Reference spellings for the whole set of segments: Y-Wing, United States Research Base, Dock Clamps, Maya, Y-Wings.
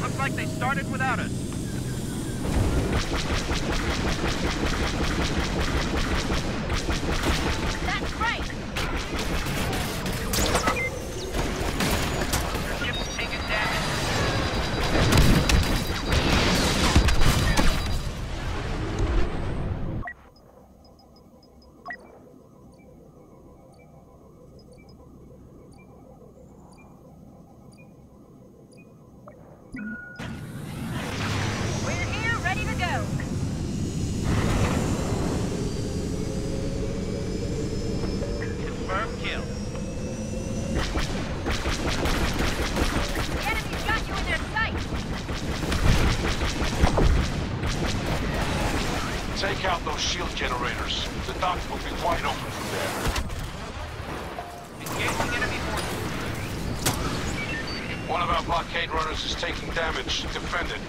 Looks like they started without us. That's right! Your ship's taking damage. Take out those shield generators. The dock will be wide open from there. Engaging enemy forces. One of our blockade runners is taking damage. Defend it.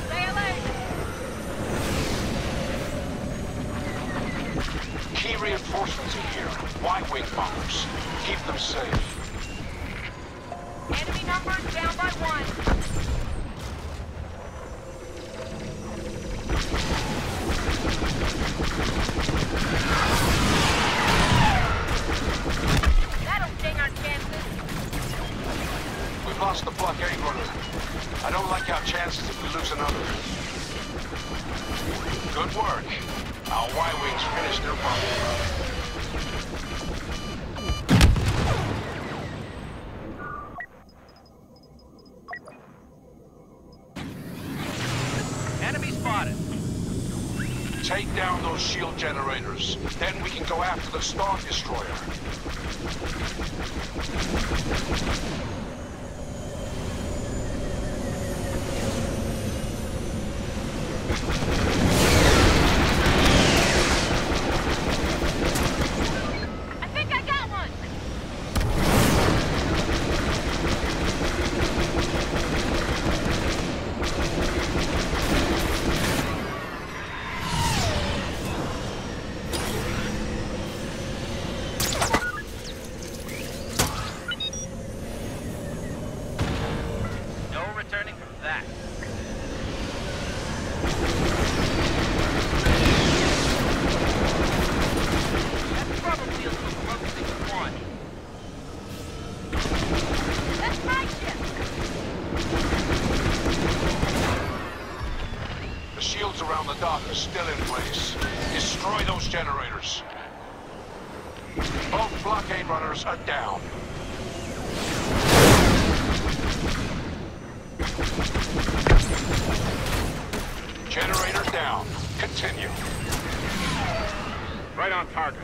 Stay alert. Key reinforcements are here. Y-Wing bombers. Keep them safe. Enemy numbers down by one. That'll sting our chances. We've lost the blockade runner. I don't like our chances if we lose another. Good work. Our Y-Wings finished their bomb. Take down those shield generators. Then we can go after the Star Destroyer. I think I got one! Around the dock is still in place. Destroy those generators. Both blockade runners are down. Generator down. Continue. Right on target.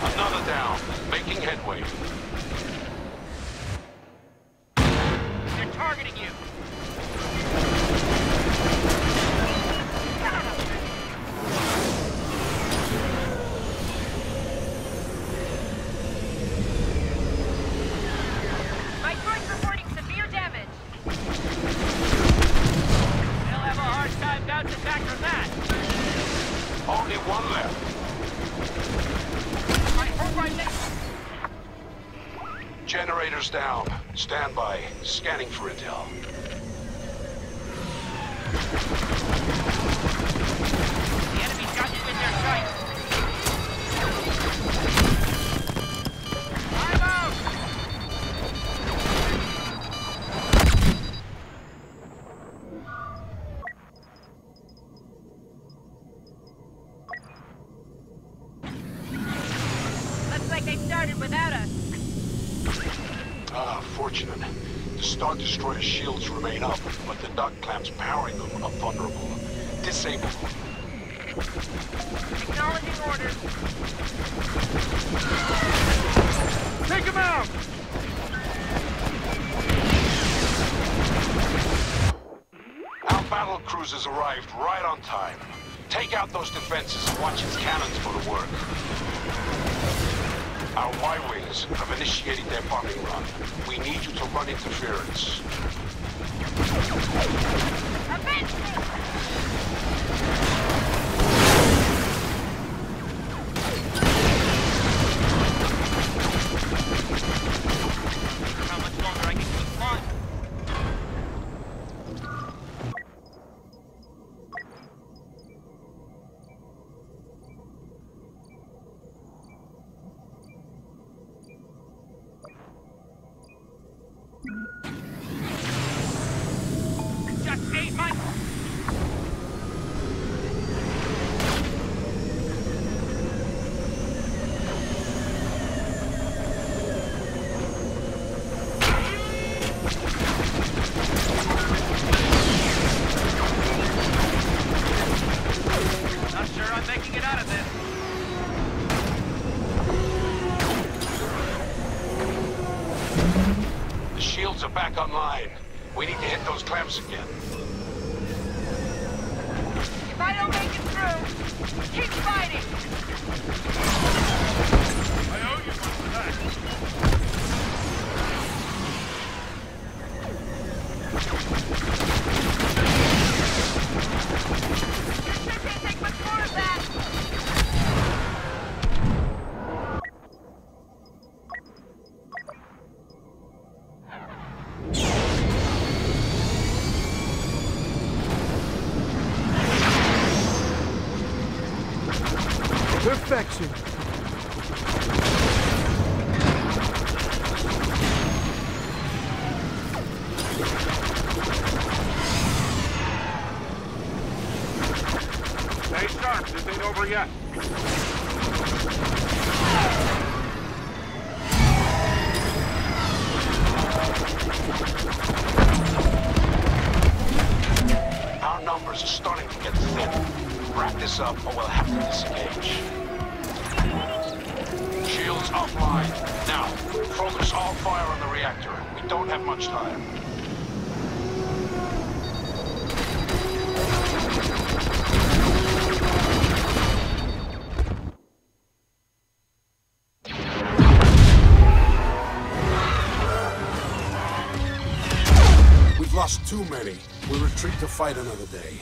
Another down, making headway. They're targeting you. My droid's reporting severe damage. They'll have a hard time bouncing back from that. Only one left. Generators down. Stand by. Scanning for intel. The enemy's got you in their sight. I'm out! Looks like they've done. started without us. Ah, fortunate. The Star Destroyer's shields remain up, but the dock clamps powering them are vulnerable. Disable. Acknowledging orders. Take him out! Our battle cruisers arrived right on time. Take out those defenses and watch its cannons for the work. Our Y-Wings have initiated their bombing run. We need you to run interference. How much longer I can keep flying? Online. We need to hit those clamps again. If I don't make it through, keep fighting! I owe you one for that. This shouldn't take much more of that! Perfection. Stay sharp, this ain't over yet. Our numbers are starting to get thin. Wrap this up, or we'll have to disengage. Shields offline. Now, focus all fire on the reactor. We don't have much time. We've lost too many. We'll retreat to fight another day.